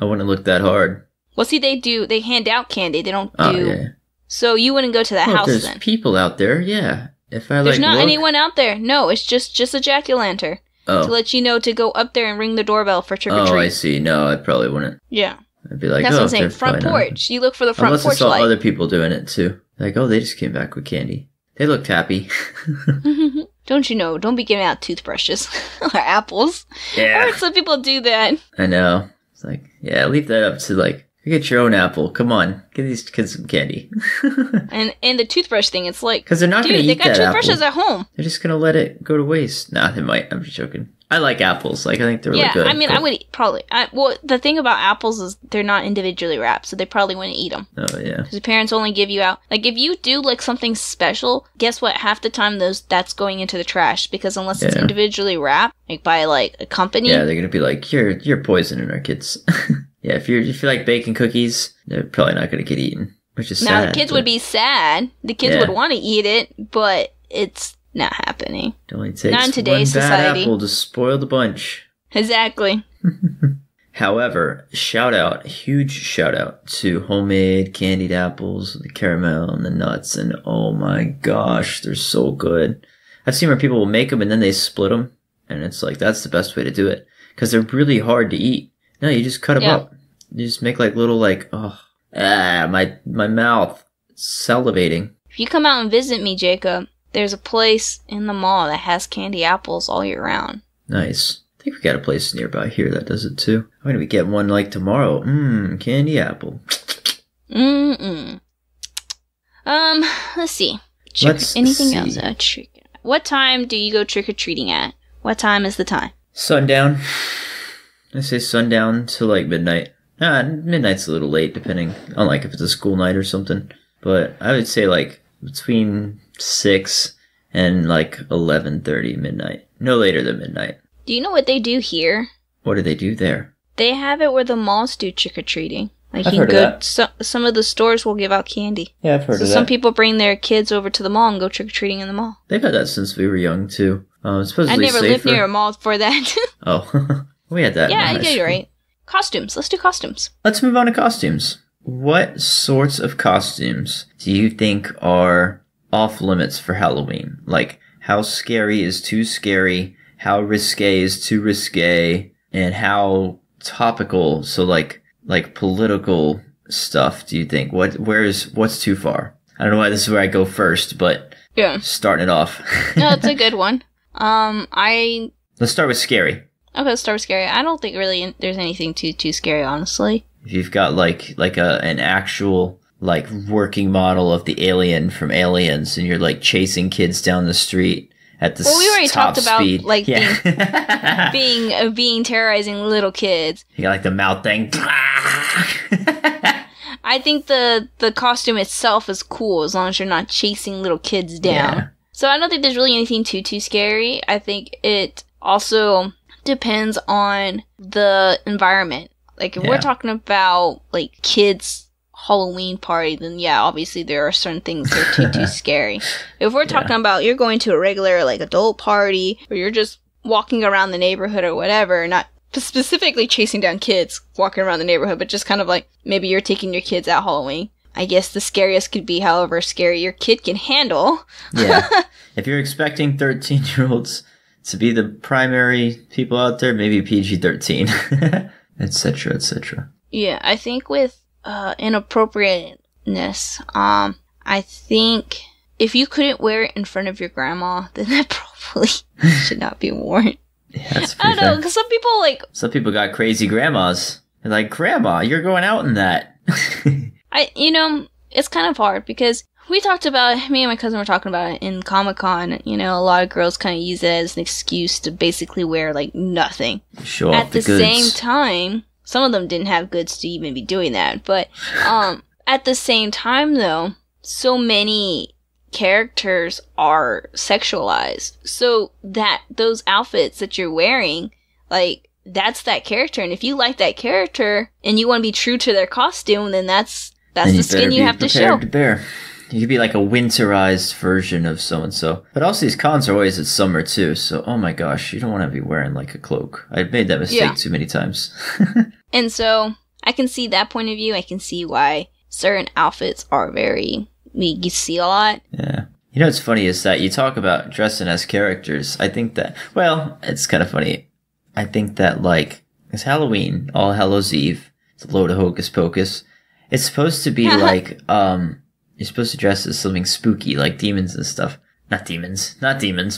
I wouldn't look that hard. Well, see, they hand out candy. They don't do... Oh, yeah. So you wouldn't go to that house then? There's people out there, yeah. If I, there's not anyone out there. No, it's just a jack-o'-lantern. Oh. To let you know to go up there and ring the doorbell for trick-or-treat. Oh, I see. No, I probably wouldn't. Yeah. I'd be like, that's what I'm saying. Front porch. Not. You look for the front porch light. Unless I saw other people doing it, too. Like, oh, they just came back with candy. They looked happy. Don't you know? Don't be giving out toothbrushes or apples. Yeah. I heard some people do that. I know. It's like, yeah, leave that up to, like, get your own apple. Come on. Give these kids some candy. and the toothbrush thing, it's like, because they're not going to eat that apple. Dude, they got toothbrushes at home. They're just going to let it go to waste. Nah, they might. I'm just joking. I like apples. Like, I think they're really good. Yeah, I mean, I would eat, probably. Well, the thing about apples is they're not individually wrapped, so they probably wouldn't eat them. Oh, yeah. Because your parents only give you out. Like, if you do, like, something special, guess what? Half the time, that's going into the trash, because unless it's individually wrapped, like, by, like, a company. Yeah, they're going to be like, you're poisoning our kids. Yeah, if you like baking cookies, they're probably not going to get eaten, which is sad. Now, the kids would be sad. The kids would want to eat it, but it's... not happening. It only takes not in today's society. Bad apple to spoil the bunch. Exactly. However, huge shout out to homemade candied apples, the caramel and the nuts, and oh my gosh, they're so good. I've seen where people will make them and then they split them, and it's like, that's the best way to do it, because they're really hard to eat. No, you just cut them up. You just make like little like, my mouth salivating. If you come out and visit me, Jacob, there's a place in the mall that has candy apples all year round. Nice. I think we got a place nearby here that does it too. I'm going to get one like tomorrow. Candy apple. Let's see. Anything else? What time do you go trick-or-treating at? What time is the time? Sundown. I say sundown to like midnight. Midnight's a little late depending on like if it's a school night or something. But I would say like between 6 and like 11:30 midnight. No later than midnight. Do you know what they do here? What do they do there? They have it where the malls do trick-or-treating. Like, I've heard of that. Some of the stores will give out candy. Yeah, I've heard of that. So some people bring their kids over to the mall and go trick-or-treating in the mall. They've had that since we were young too. I never lived near a mall for that. Oh, we had that. Yeah, you're right. Costumes. Let's do costumes. Let's move on to costumes. What sorts of costumes do you think are off limits for Halloween? Like, how scary is too scary, how risque is too risque, and how topical, so like political stuff, do you think? What's too far? I don't know why this is where I go first, but yeah, starting it off. No, it's a good one. Let's start with scary. Okay, let's start with scary. I don't think really there's anything too scary, honestly. If you've got like an actual like working model of the alien from Aliens, and you're like chasing kids down the street at the top speed. Well, we already talked about like being terrorizing little kids. You got like the mouth thing. I think the costume itself is cool as long as you're not chasing little kids down. Yeah. So I don't think there's really anything too scary. I think it also depends on the environment. Like, if we're talking about, like, kids' Halloween party, then, yeah, obviously there are certain things that are too scary. If we're talking about you're going to a regular, like, adult party, or you're just walking around the neighborhood or whatever, not specifically chasing down kids walking around the neighborhood, but just kind of like, maybe you're taking your kids out Halloween. I guess the scariest could be however scary your kid can handle. Yeah. If you're expecting 13-year-olds to be the primary people out there, maybe PG-13, etc., etc. Yeah, I think with inappropriateness, I think if you couldn't wear it in front of your grandma, then that probably should not be worn. Yeah, that's pretty fair. I don't know, because some people got crazy grandmas. They're like, Grandma, you're going out in that. It's kind of hard because we talked about it, me and my cousin were talking about it in Comic-Con. You know, a lot of girls kind of use it as an excuse to basically wear, like, nothing. Sure. At the same time, some of them didn't have goods to even be doing that. But at the same time, though, so many characters are sexualized. So that those outfits that you're wearing, like, that's that character. And if you like that character and you want to be true to their costume, then that's the skin you have to show. You could be like a winterized version of so-and-so. But also these cons are always at summer too, so oh my gosh, you don't want to be wearing like a cloak. I've made that mistake too many times. And so I can see that point of view. I can see why certain outfits are very, you see a lot. Yeah. You know what's funny is that you talk about dressing as characters. I think that, well, it's kind of funny. I think that like, it's Halloween, All Hallows Eve. It's a load of hocus pocus. It's supposed to be like, you're supposed to dress as something spooky, like demons and stuff. Not demons,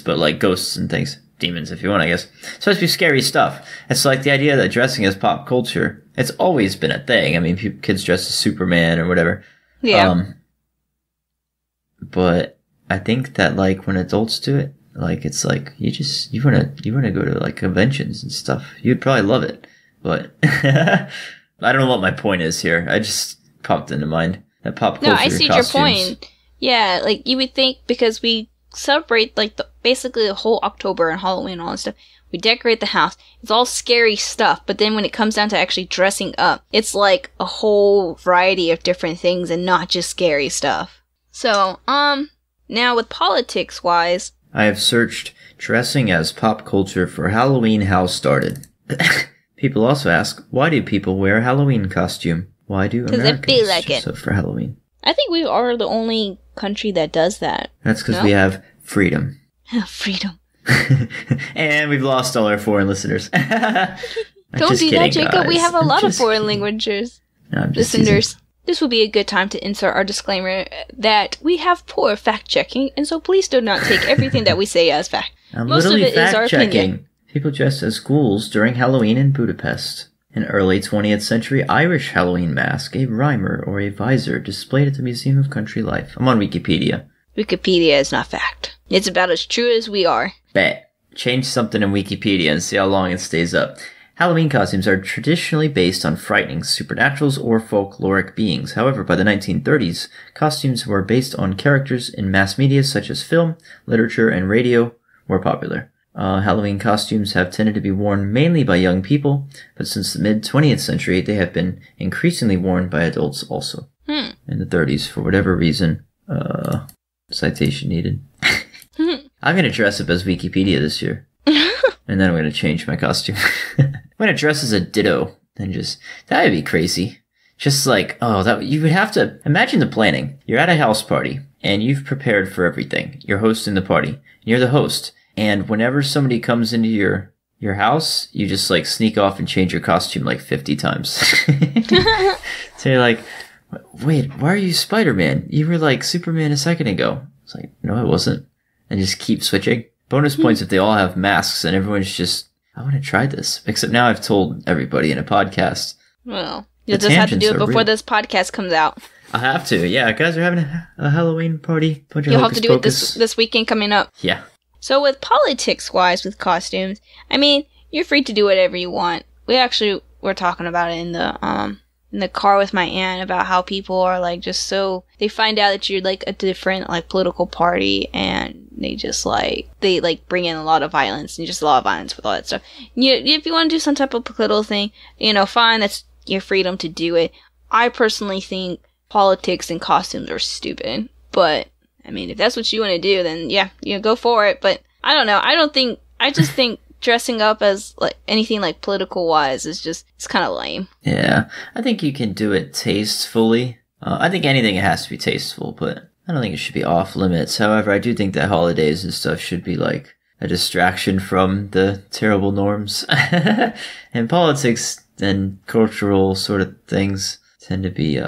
but like ghosts and things. Demons, if you want, I guess. It's supposed to be scary stuff. It's like the idea that dressing as pop culture, it's always been a thing. I mean, kids dress as Superman or whatever. Yeah. But I think that like when adults do it, like it's like, you want to go to like conventions and stuff. You'd probably love it, but I don't know what my point is here. I just popped into mind. Pop culture, no, I see costumes. Your point. Yeah, like you would think because we celebrate like basically the whole October and Halloween and all that stuff. We decorate the house. It's all scary stuff, but then when it comes down to actually dressing up, it's like a whole variety of different things and not just scary stuff. So, now with politics wise, I have searched dressing as pop culture for Halloween how started. People also ask, why do people wear a Halloween costume? Why do Americans dress up for Halloween? I think we are the only country that does that. That's because we have freedom. Freedom. And we've lost all our foreign listeners. Don't do that, Jacob. Guys. We have a lot of foreign languages. No, listeners. Teasing. This will be a good time to insert our disclaimer that we have poor fact-checking, and so please do not take everything that we say as fact. Most of it is our opinion. People dressed as ghouls during Halloween in Budapest. An early 20th century Irish Halloween mask, a rhymer, or a visor displayed at the Museum of Country Life. I'm on Wikipedia. Wikipedia is not fact. It's about as true as we are. Bet. Change something in Wikipedia and see how long it stays up. Halloween costumes are traditionally based on frightening supernaturals or folkloric beings. However, by the 1930s, costumes were based on characters in mass media such as film, literature, and radio were popular. Halloween costumes have tended to be worn mainly by young people, but since the mid-20th century, they have been increasingly worn by adults also. In the 30s, for whatever reason. Citation needed. I'm going to dress up as Wikipedia this year. And then I'm going to change my costume. I'm going to dress as a ditto. And that would be crazy. Just like, you would have to, imagine the planning. You're at a house party, and you've prepared for everything. You're hosting the party. You're the host. And whenever somebody comes into your house, you just like sneak off and change your costume like 50 times. So you're like, wait, why are you Spider-Man? You were like Superman a second ago. It's like, no, I wasn't. And just keep switching. Bonus points if they all have masks and everyone's just, I want to try this. Except now I've told everybody in a podcast. Well, you'll just have to do it before this podcast comes out. I'll have to. Yeah, guys are having a Halloween party. You'll have to do it this weekend coming up. Yeah. So with politics-wise, with costumes, I mean, you're free to do whatever you want. We actually were talking about it in the car with my aunt about how people are like just so they find out that you're like a different like political party and they just like they like bring in a lot of violence and just a lot of violence with all that stuff. If you want to do some type of political thing, fine, that's your freedom to do it. I personally think politics and costumes are stupid, but. I mean, if that's what you want to do, then yeah, go for it. But I don't know. I just think dressing up as like anything like political wise is just, it's kind of lame. Yeah. I think you can do it tastefully. I think anything has to be tasteful, but I don't think it should be off limits. However, I do think that holidays and stuff should be like, a distraction from the terrible norms and politics and cultural sort of things tend to be,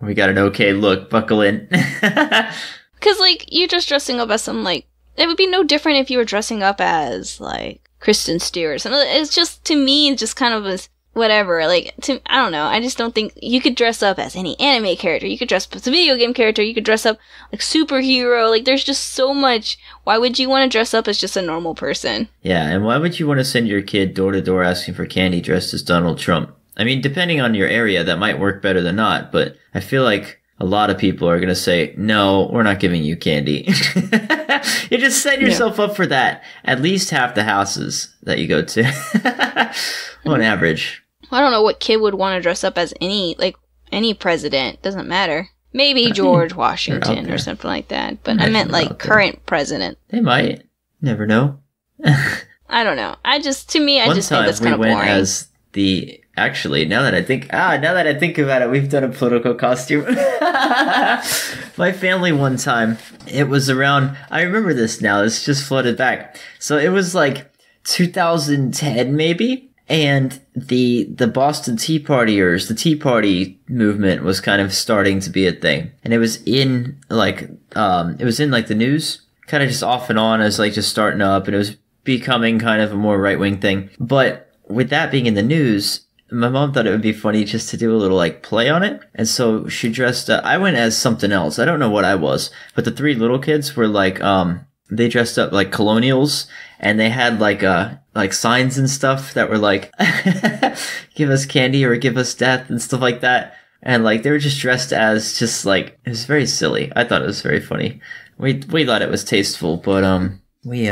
we got an okay look, buckle in. Because, like, you're just dressing up as some, like, it would be no different if you were dressing up as, like, Kristen Stewart. It's just, to me, it's just kind of as whatever. Like, I don't know. I just don't think you could dress up as any anime character. You could dress up as a video game character. You could dress up like superhero. Like, there's just so much. Why would you want to dress up as just a normal person? Yeah, and why would you want to send your kid door to door asking for candy dressed as Donald Trump? I mean, depending on your area, that might work better than not, but I feel like a lot of people are going to say, no, we're not giving you candy. You just set yourself up for that. At least half the houses that you go to, on average. I don't know what kid would want to dress up as any president. Doesn't matter. Maybe George Washington or something like that. But I meant like current president. They might. Never know. I don't know. I just think that's kind of boring. One time we went as the... Actually, now that I think about it, we've done a political costume. My family one time, it was around, I remember this now, it's just flooded back. So it was like 2010 maybe, and the Boston Tea Partiers, the Tea Party movement was kind of starting to be a thing. And it was in the news, kind of just off and on as like just starting up, and it was becoming kind of a more right-wing thing. But with that being in the news, my mom thought it would be funny just to do a little, like, play on it. And so she dressed up. I went as something else. I don't know what I was. But the three little kids were, like, they dressed up like colonials. And they had, like signs and stuff that were, like, give us candy or give us death and stuff like that. And, like, they were just dressed as just, like, it was very silly. I thought it was very funny. We thought it was tasteful. But, we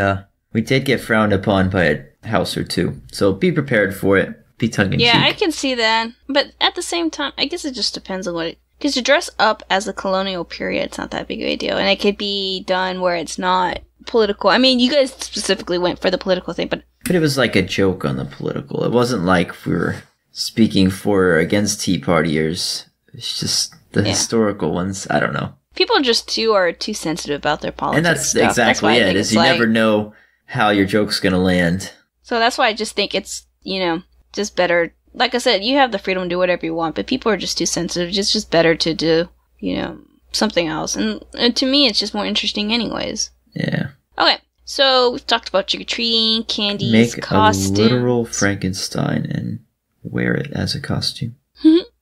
did get frowned upon by a house or two. So be prepared for it. Be tongue-in-cheek. Yeah, I can see that. But at the same time, I guess it just depends on what it... Because to dress up as the colonial period, it's not that big of a deal. And it could be done where it's not political. I mean, you guys specifically went for the political thing, but... But it was like a joke on the political. It wasn't like we were speaking for or against Tea Partiers. It's just the historical ones. I don't know. People just are too sensitive about their politics. And that's stuff. Exactly that's it, is you like... never know how your joke's going to land. So that's why I just think it's, you know... Just better, like I said, you have the freedom to do whatever you want, but people are just too sensitive. It's just better to do, you know, something else. And to me, it's just more interesting anyways. Yeah. Okay, so we've talked about trick-or-treating, candies, costumes. Make a literal Frankenstein and wear it as a costume.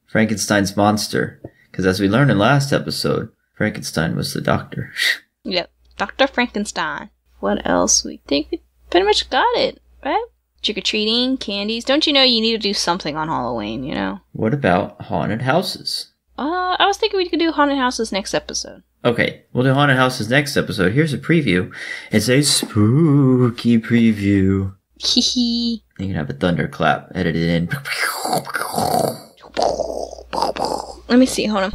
Frankenstein's monster. Because as we learned in last episode, Frankenstein was the doctor. Yep, Dr. Frankenstein. What else? We think we pretty much got it, right? Trick-or-treating, candies. Don't you know you need to do something on Halloween, you know? What about haunted houses? I was thinking we could do haunted houses next episode. Okay, we'll do haunted houses next episode. Here's a preview. It's a spooky preview. Hee You can have a thunderclap edited in. Let me see, hold on.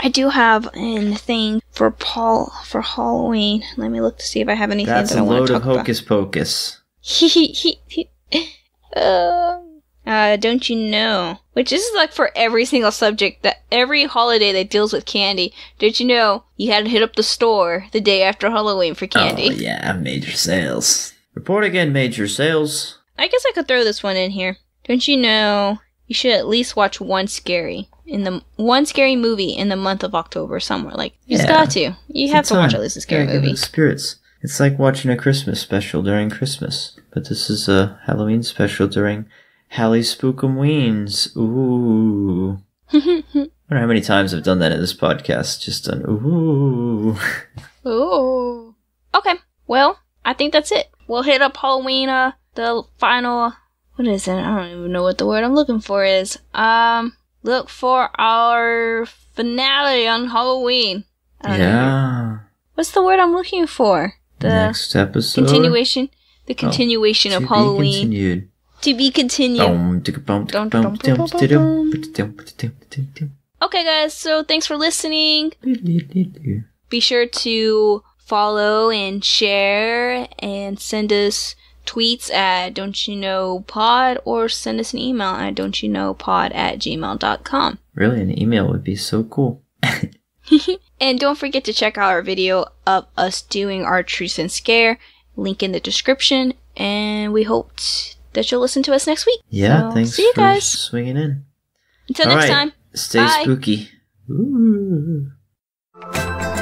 I do have a thing... For Paul, for Halloween, let me look to see if I have anything that I want to talk about. That's a load of hocus pocus. Don't you know? Which this is like for every single subject, that every holiday that deals with candy. Don't you know you had to hit up the store the day after Halloween for candy? Oh yeah, major sales. Report again, major sales. I guess I could throw this one in here. Don't you know you should at least watch one scary movie in the month of October somewhere. Like, you just got to. You have to watch at least a scary movie. Spirits. It's like watching a Christmas special during Christmas. But this is a Halloween special during Hallie Spookumweens. Ooh. I wonder how many times I've done that in this podcast. Just done ooh. Ooh. Okay. Well, I think that's it. We'll hit up Halloween, the final... What is it? I don't even know what the word I'm looking for is. Look for our finale on Halloween. I don't know. What's the word I'm looking for? The next episode. Continuation. The continuation of Halloween. Continued. To be continued. Okay, guys. So thanks for listening. Be sure to follow and share and send us tweets at dontchaknowpod or send us an email at dontchaknowpod@gmail.com. Really, an email would be so cool. And don't forget to check out our video of us doing our Truth and Scare, link in the description, and we hope that you'll listen to us next week. Yeah, so, thanks see you for guys. Swinging in. Until All next right. time. Stay Bye. Spooky. Ooh.